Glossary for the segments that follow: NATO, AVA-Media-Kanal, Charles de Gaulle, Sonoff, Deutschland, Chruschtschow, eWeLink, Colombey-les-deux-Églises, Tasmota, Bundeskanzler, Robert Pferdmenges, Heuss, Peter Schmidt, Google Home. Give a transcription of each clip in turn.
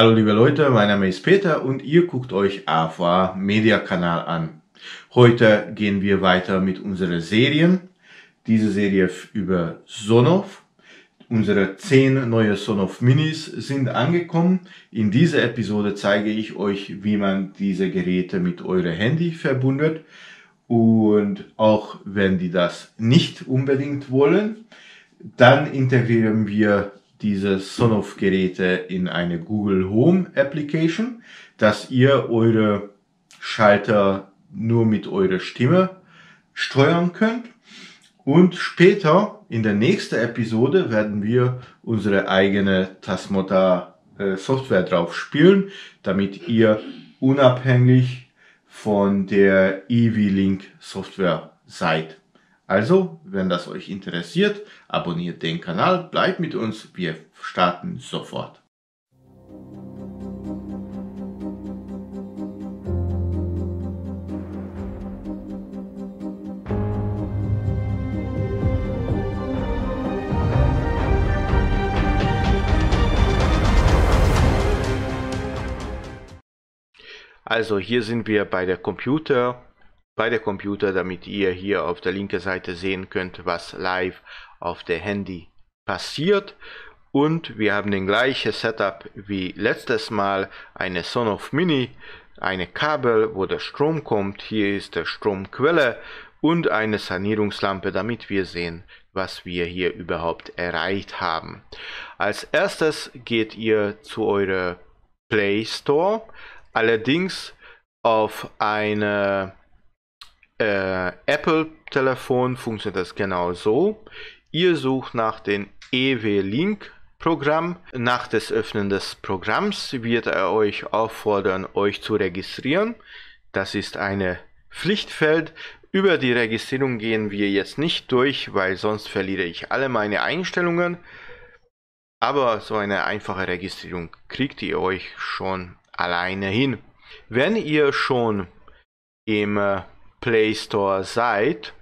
Hallo liebe Leute, mein Name ist Peter und ihr guckt euch AVA-Media-Kanal an. Heute gehen wir weiter mit unseren Serien. Diese Serie über Sonoff. Unsere 10 neue Sonoff Minis sind angekommen. In dieser Episode zeige ich euch, wie man diese Geräte mit eurem Handy verbindet. Und auch wenn die das nicht unbedingt wollen, dann integrieren wir diese Sonoff-Geräte in eine Google Home Application, dass ihr eure Schalter nur mit eurer Stimme steuern könnt. Und später in der nächsten Episode werden wir unsere eigene Tasmota Software drauf spielen, damit ihr unabhängig von der eWeLink Software seid. Also, wenn das euch interessiert, abonniert den Kanal, bleibt mit uns, wir starten sofort. Also, hier sind wir bei der Computer, damit ihr hier auf der linken Seite sehen könnt, was live auf dem Handy passiert. Und wir haben den gleichen Setup wie letztes Mal, eine Sonoff Mini, eine Kabel, wo der Strom kommt, hier ist der Stromquelle und eine Sanierungslampe, damit wir sehen, was wir hier überhaupt erreicht haben. Als erstes geht ihr zu eurem Play Store, allerdings auf eine Apple-Telefon funktioniert das genau so. Ihr sucht nach dem eWeLink-Programm. Nach des Öffnen des Programms wird er euch auffordern, euch zu registrieren. Das ist ein Pflichtfeld. Über die Registrierung gehen wir jetzt nicht durch, weil sonst verliere ich alle meine Einstellungen. Aber so eine einfache Registrierung kriegt ihr euch schon alleine hin. Wenn ihr schon im Play Store seid,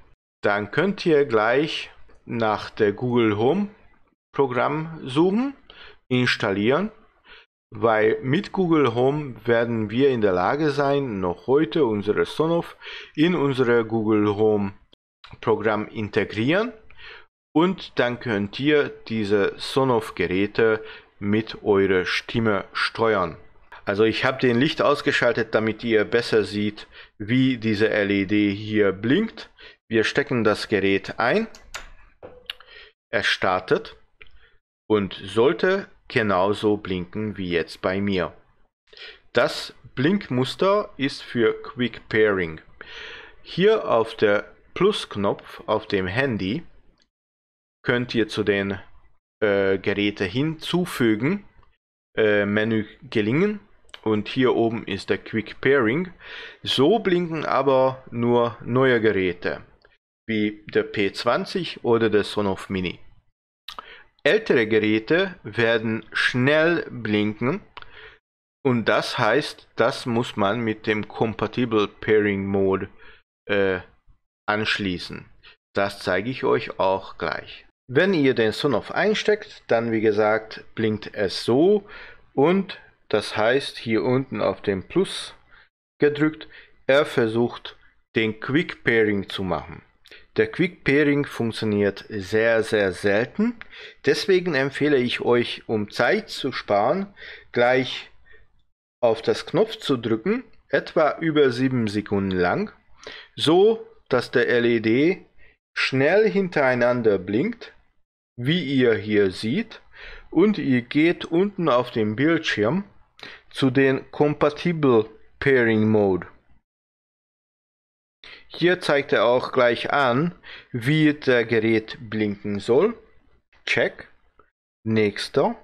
dann könnt ihr gleich nach der Google Home Programm suchen, installieren, weil mit Google Home werden wir in der Lage sein, noch heute unsere Sonoff in unsere Google Home Programm integrieren und dann könnt ihr diese Sonoff Geräte mit eurer Stimme steuern. Also ich habe den Licht ausgeschaltet, damit ihr besser seht, wie diese LED hier blinkt. Wir stecken das Gerät ein, es startet und sollte genauso blinken wie jetzt bei mir. Das Blinkmuster ist für Quick Pairing. Hier auf der Plusknopf auf dem Handy könnt ihr zu den Geräten hinzufügen, Menü gelingen. Und hier oben ist der Quick Pairing. So blinken aber nur neue Geräte, wie der P20 oder der Sonoff Mini. Ältere Geräte werden schnell blinken und das heißt, das muss man mit dem Compatible Pairing Mode anschließen. Das zeige ich euch auch gleich. Wenn ihr den Sonoff einsteckt, dann wie gesagt blinkt es so und das heißt, hier unten auf den Plus gedrückt, er versucht, den Quick Pairing zu machen. Der Quick Pairing funktioniert sehr, sehr selten. Deswegen empfehle ich euch, um Zeit zu sparen, gleich auf das Knopf zu drücken, etwa über 7 Sekunden lang, so dass der LED schnell hintereinander blinkt, wie ihr hier seht. Und ihr geht unten auf dem Bildschirm zu den Compatible Pairing Mode. Hier zeigt er auch gleich an, wie der Gerät blinken soll. Check. Nächster.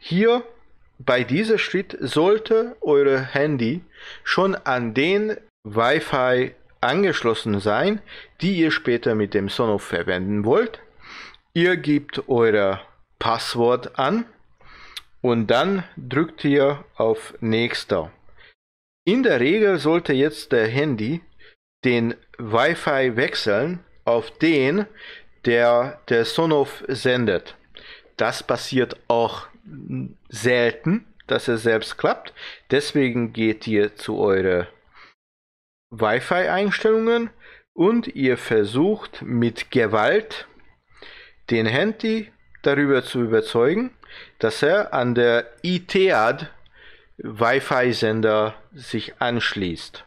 Hier bei diesem Schritt sollte euer Handy schon an den Wi-Fi angeschlossen sein, die ihr später mit dem Sonoff verwenden wollt. Ihr gebt euer Passwort an und dann drückt ihr auf Nächster. In der Regel sollte jetzt der Handy den Wi-Fi wechseln auf den, der Sonoff sendet. Das passiert auch selten, dass er selbst klappt. Deswegen geht ihr zu euren Wi-Fi-Einstellungen und ihr versucht mit Gewalt den Handy darüber zu überzeugen, dass er an der ITAD Wi-Fi-Sender sich anschließt.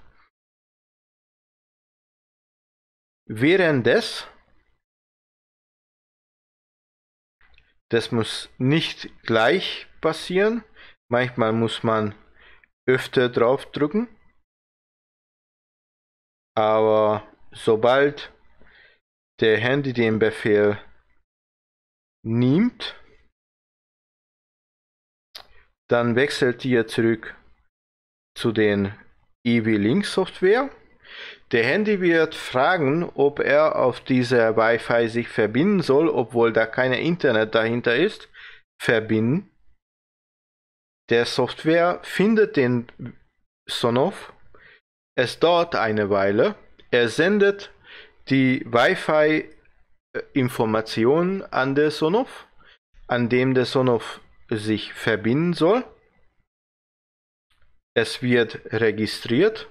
Währenddessen, das muss nicht gleich passieren, manchmal muss man öfter drauf drücken, aber sobald der Handy den Befehl nimmt, dann wechselt ihr zurück zu den eWeLink Software. Der Handy wird fragen, ob er auf dieser Wi-Fi sich verbinden soll, obwohl da kein Internet dahinter ist. Verbinden. Der Software findet den Sonoff. Es dauert eine Weile. Er sendet die Wi-Fi Informationen an den Sonoff, an dem der Sonoff sich verbinden soll. Es wird registriert.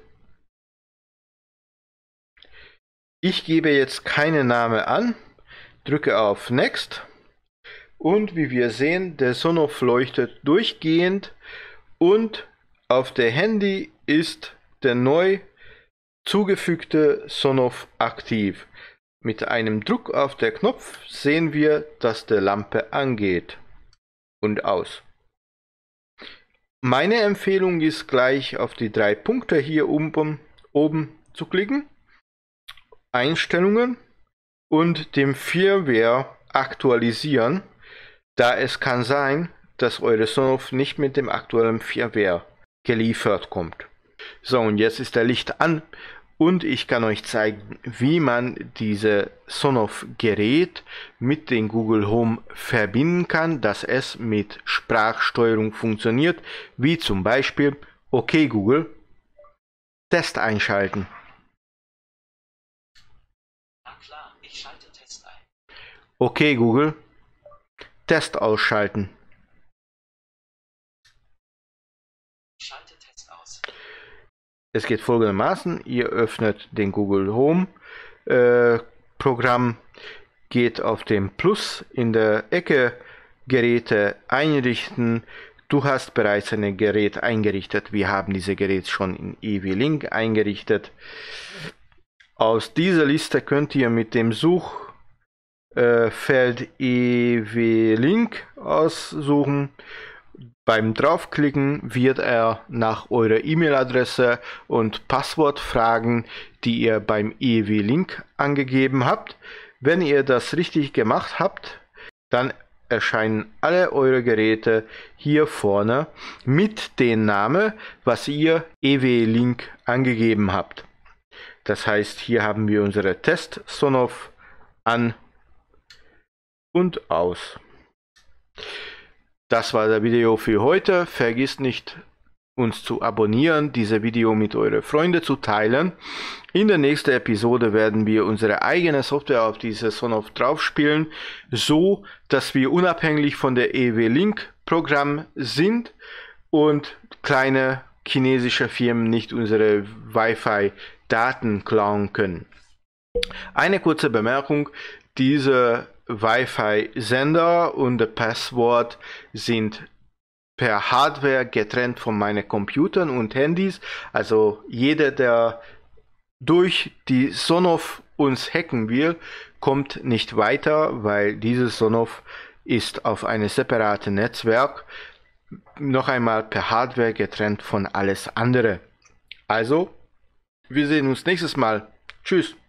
Ich gebe jetzt keinen Namen an, drücke auf Next und wie wir sehen, der Sonoff leuchtet durchgehend und auf dem Handy ist der neu zugefügte Sonoff aktiv. Mit einem Druck auf den Knopf sehen wir, dass die Lampe angeht und aus. Meine Empfehlung ist gleich auf die 3 Punkte hier oben zu klicken. Einstellungen und dem Firmware aktualisieren, da es kann sein, dass eure Sonoff nicht mit dem aktuellen Firmware geliefert kommt. So, und jetzt ist der Licht an und ich kann euch zeigen, wie man diese Sonoff-Gerät mit dem Google Home verbinden kann, dass es mit Sprachsteuerung funktioniert, wie zum Beispiel Okay Google, Test einschalten. Okay Google, Test ausschalten. Schalte Test aus. Es geht folgendermaßen, ihr öffnet den Google Home Programm, geht auf den Plus in der Ecke Geräte einrichten. Du hast bereits ein Gerät eingerichtet. Wir haben dieses Gerät schon in eWeLink eingerichtet. Aus dieser Liste könnt ihr mit dem Such Feld eWeLink aussuchen. Beim draufklicken wird er nach eurer E-Mail-Adresse und Passwort fragen, die ihr beim eWeLink angegeben habt. Wenn ihr das richtig gemacht habt, dann erscheinen alle eure Geräte hier vorne mit dem Namen, was ihr eWeLink angegeben habt. Das heißt, hier haben wir unsere Test Sonoff an und aus. Das war das Video für heute. Vergesst nicht, uns zu abonnieren, dieses Video mit euren Freunden zu teilen. In der nächsten Episode werden wir unsere eigene Software auf diese Sonoff drauf spielen, so dass wir unabhängig von der eWeLink Programm sind und kleine chinesische Firmen nicht unsere Wi-Fi Daten klauen können. Eine kurze Bemerkung, diese Wi-Fi-Sender und das Passwort sind per Hardware getrennt von meinen Computern und Handys. Also jeder, der durch die Sonoff uns hacken will, kommt nicht weiter, weil dieses Sonoff ist auf einem separaten Netzwerk, noch einmal per Hardware getrennt von alles andere. Also, wir sehen uns nächstes Mal. Tschüss.